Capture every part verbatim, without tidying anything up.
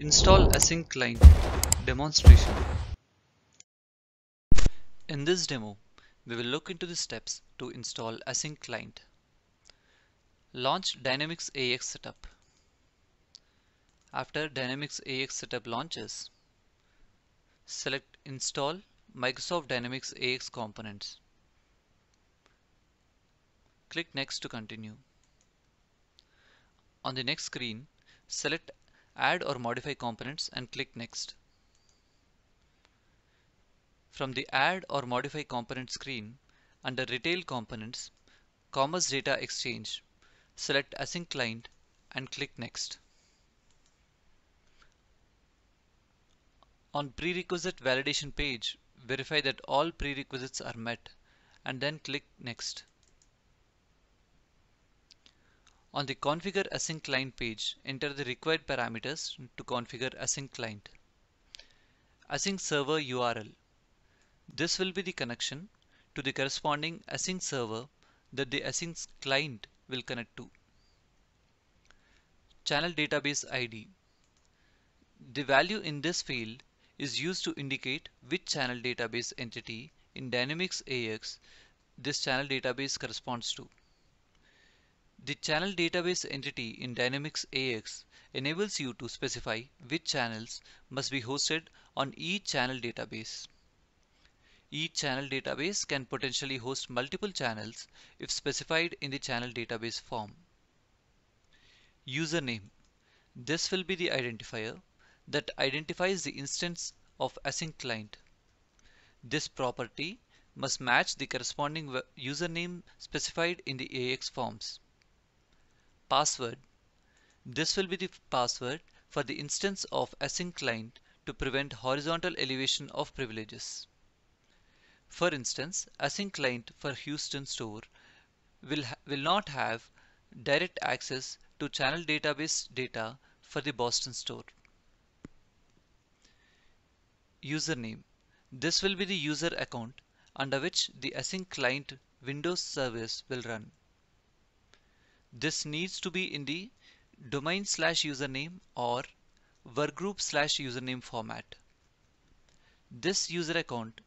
Install Async Client demonstration. In this demo, we will look into the steps to install Async Client. Launch Dynamics A X Setup. After Dynamics A X Setup launches, select Install Microsoft Dynamics A X Components. Click Next to continue. On the next screen, select Add or Modify Components and click Next. From the Add or Modify Component screen, under Retail Components, Commerce Data Exchange, select Async Client and click Next. On Prerequisite Validation page, verify that all prerequisites are met and then click Next. On the Configure Async Client page, enter the required parameters to configure Async Client. Async Server U R L. This will be the connection to the corresponding Async Server that the Async Client will connect to. Channel Database I D. The value in this field is used to indicate which channel database entity in Dynamics A X this channel database corresponds to. The channel database entity in Dynamics A X enables you to specify which channels must be hosted on each channel database. Each channel database can potentially host multiple channels if specified in the channel database form. Username. This will be the identifier that identifies the instance of Async Client. This property must match the corresponding username specified in the A X forms. Password. This will be the password for the instance of Async Client to prevent horizontal elevation of privileges. For instance, Async Client for Houston store will, will not have direct access to channel database data for the Boston store. Username. This will be the user account under which the Async Client Windows service will run. This needs to be in the domain slash username or workgroup slash username format. This user account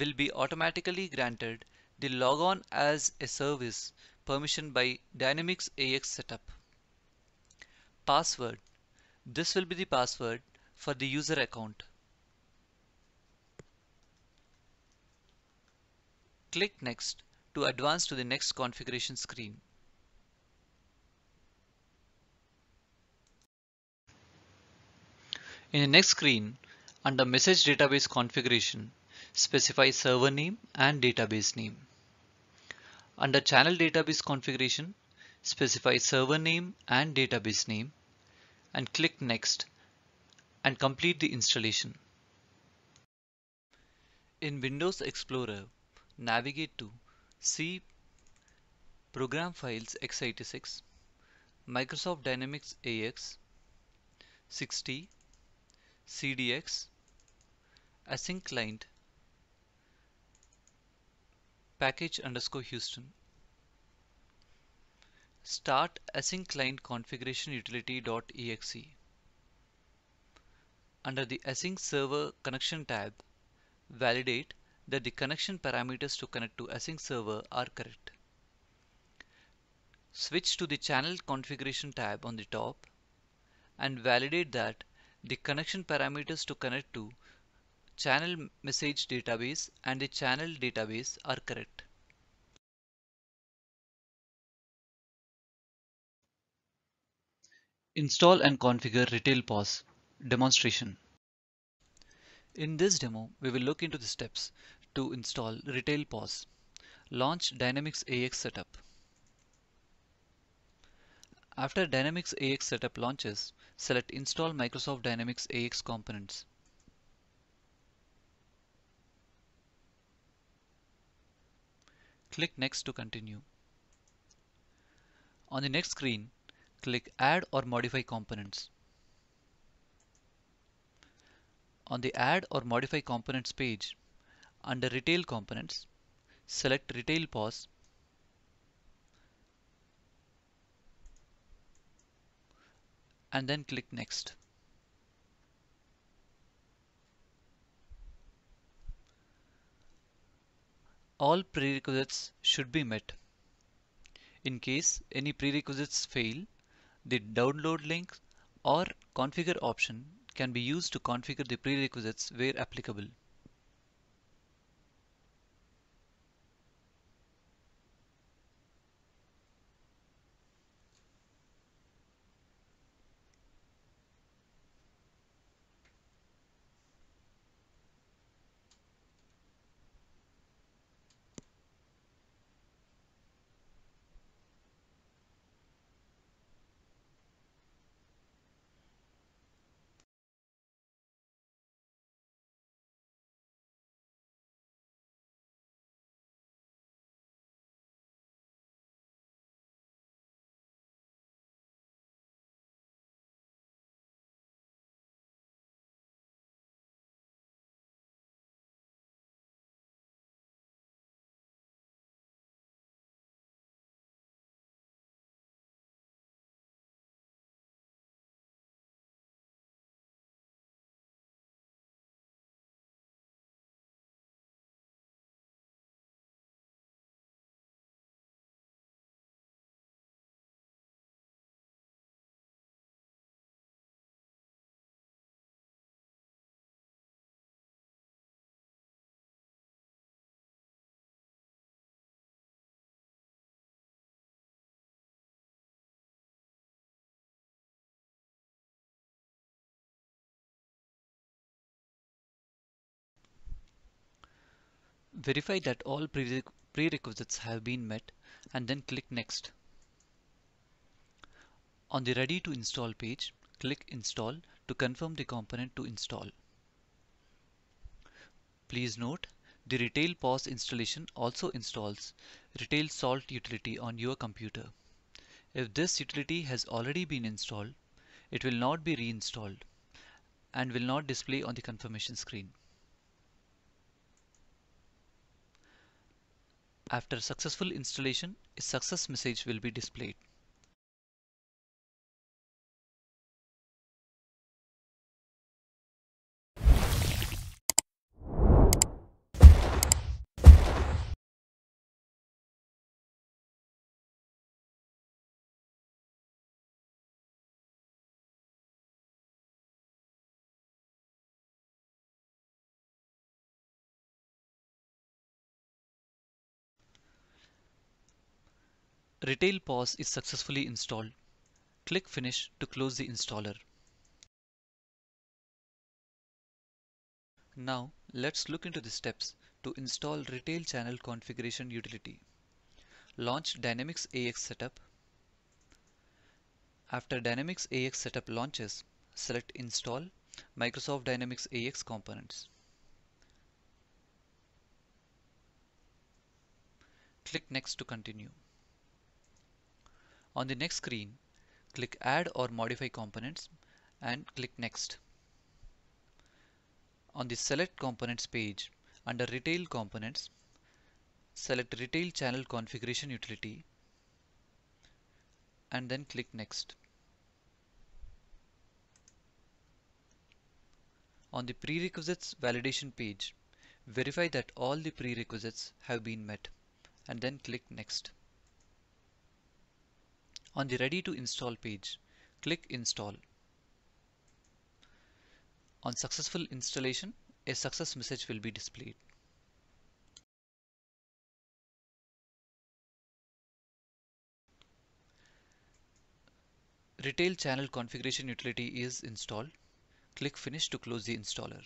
will be automatically granted the logon as a service permission by Dynamics A X Setup. Password. This will be the password for the user account. Click Next to advance to the next configuration screen. In the next screen, under Message Database Configuration, specify server name and database name. Under Channel Database Configuration, specify server name and database name and click Next and complete the installation. In Windows Explorer, navigate to C, Program Files x eighty-six, Microsoft Dynamics A X, sixty, C D X, Async Client, package underscore Houston. Start Async Client Configuration Utility.exe. Under the Async Server Connection tab, validate that the connection parameters to connect to Async Server are correct. Switch to the Channel Configuration tab on the top and validate that the connection parameters to connect to Channel Message Database and the Channel Database are correct. Install and configure Retail P O S demonstration. In this demo, we will look into the steps to install Retail P O S. Launch Dynamics A X Setup. After Dynamics A X Setup launches, select Install Microsoft Dynamics A X Components. Click Next to continue. On the next screen, click Add or Modify Components. On the Add or Modify Components page, under Retail Components, select Retail P O S and then click Next. all prerequisites should be met. In case any prerequisites fail, the download link or configure option can be used to configure the prerequisites where applicable. Verify that all prerequisites have been met and then click Next. On the Ready to Install page, click Install to confirm the component to install. Please note, the Retail P O S installation also installs Retail Salt utility on your computer. If this utility has already been installed, it will not be reinstalled and will not display on the confirmation screen. After successful installation, a success message will be displayed. Retail P O S is successfully installed. Click Finish to close the installer. Now let's look into the steps to install Retail Channel Configuration Utility. Launch Dynamics A X Setup. After Dynamics A X Setup launches, select Install Microsoft Dynamics A X Components. Click Next to continue. On the next screen, click Add or Modify Components and click Next. On the Select Components page, under Retail Components, select Retail Channel Configuration Utility and then click Next. On the Prerequisites Validation page, verify that all the prerequisites have been met and then click Next. On the Ready to Install page, click Install. On successful installation, a success message will be displayed. Retail Channel Configuration Utility is installed. Click Finish to close the installer.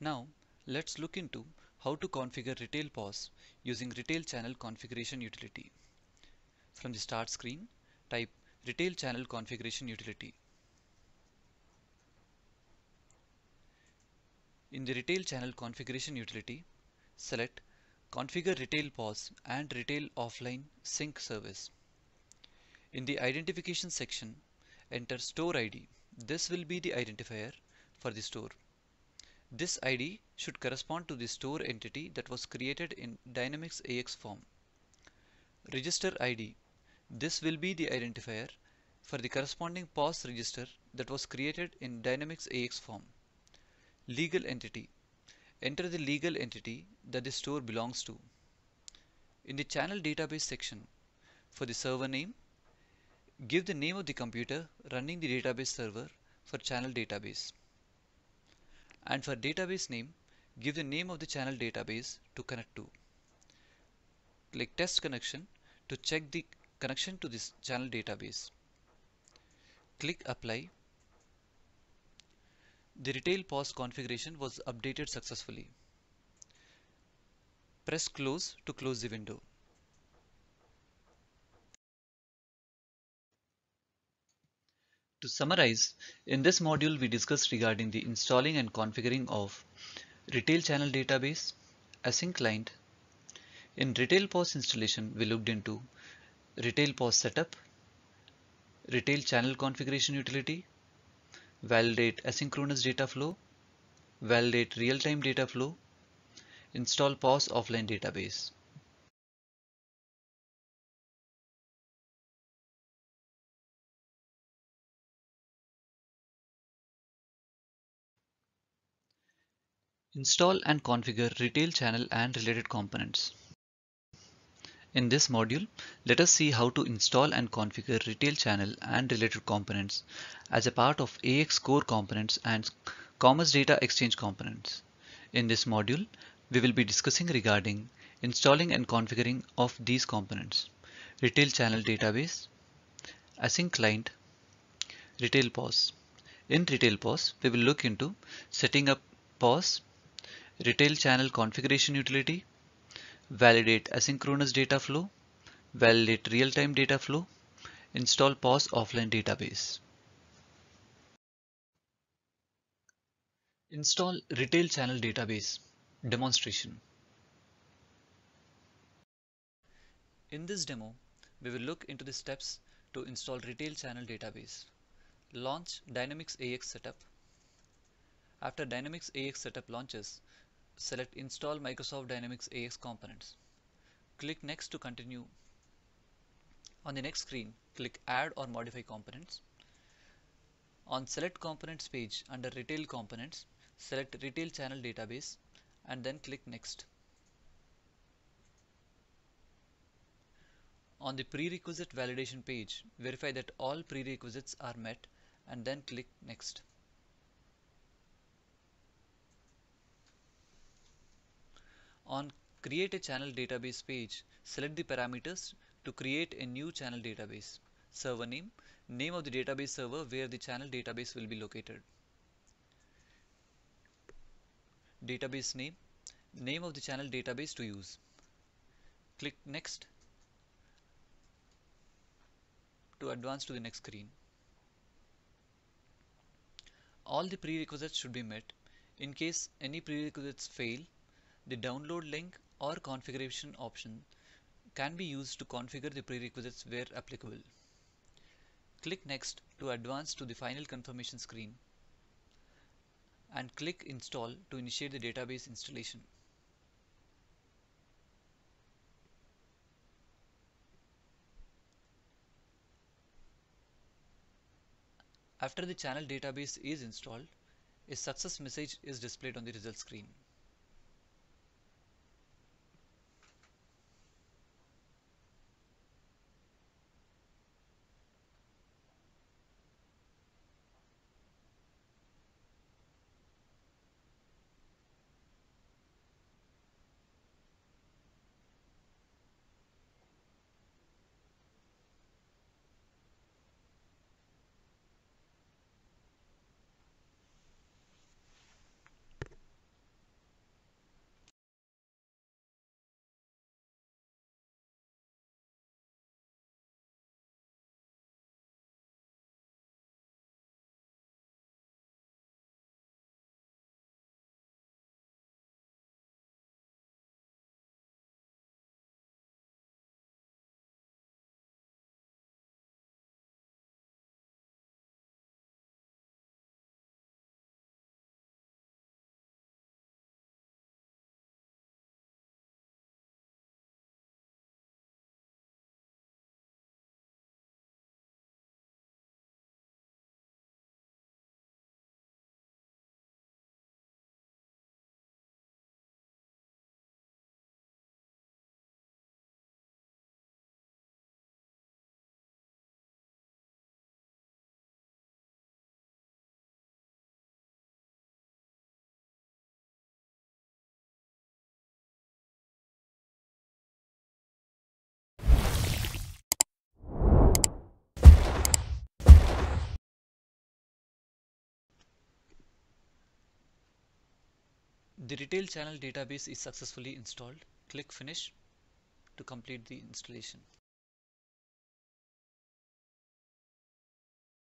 Now, let's look into how to configure Retail P O S using Retail Channel Configuration Utility. From the Start screen, type Retail Channel Configuration Utility. In the Retail Channel Configuration Utility, select Configure Retail P O S and Retail Offline Sync Service. In the Identification section, enter Store I D. This will be the identifier for the store. This I D should correspond to the store entity that was created in Dynamics A X form. Register I D. This will be the identifier for the corresponding P O S register that was created in Dynamics A X form. Legal entity. Enter the legal entity that the store belongs to. In the Channel Database section, for the server name, give the name of the computer running the database server for Channel Database. And for database name, give the name of the channel database to connect to. Click Test Connection to check the connection to this channel database. Click Apply. The Retail P O S configuration was updated successfully. Press Close to close the window. To summarize, in this module we discussed regarding the installing and configuring of Retail Channel Database, Async Client. In Retail P O S installation, we looked into Retail P O S setup, Retail Channel Configuration Utility, validate asynchronous data flow, validate real-time data flow, install P O S offline database. Install and configure Retail Channel and related components. In this module, let us see how to install and configure Retail Channel and related components as a part of A X core components and Commerce Data Exchange components. In this module, we will be discussing regarding installing and configuring of these components: Retail Channel Database, Async Client, Retail P O S. In Retail P O S, we will look into setting up P O S, Retail Channel Configuration Utility, validate asynchronous data flow, validate real-time data flow, install P O S offline database. Install Retail Channel Database demonstration. In this demo, we will look into the steps to install Retail Channel Database. Launch Dynamics A X Setup. After Dynamics A X Setup launches, select Install Microsoft Dynamics A X Components. Click Next to continue. On the next screen, click Add or Modify Components. On Select Components page under Retail Components, select Retail Channel Database and then click Next. On the Prerequisite Validation page, verify that all prerequisites are met and then click Next. On Create a Channel Database page, select the parameters to create a new channel database. Server name, name of the database server where the channel database will be located. Database name, name of the channel database to use. Click Next to advance to the next screen. All the prerequisites should be met. In case any prerequisites fail, the download link or configuration option can be used to configure the prerequisites where applicable. Click Next to advance to the final confirmation screen and click Install to initiate the database installation. After the channel database is installed, a success message is displayed on the results screen. The Retail Channel Database is successfully installed. Click Finish to complete the installation.